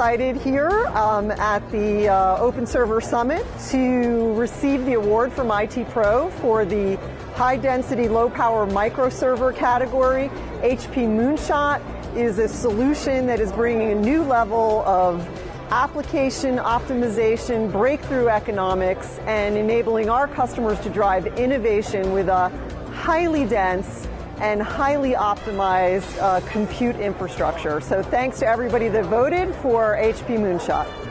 excited here at the Open Server Summit to receive the award from IT Pro for the high density, low power microserver category. HP Moonshot is a solution that is bringing a new level of application optimization, breakthrough economics, and enabling our customers to drive innovation with a highly dense and highly optimized compute infrastructure. So thanks to everybody that voted for HP Moonshot.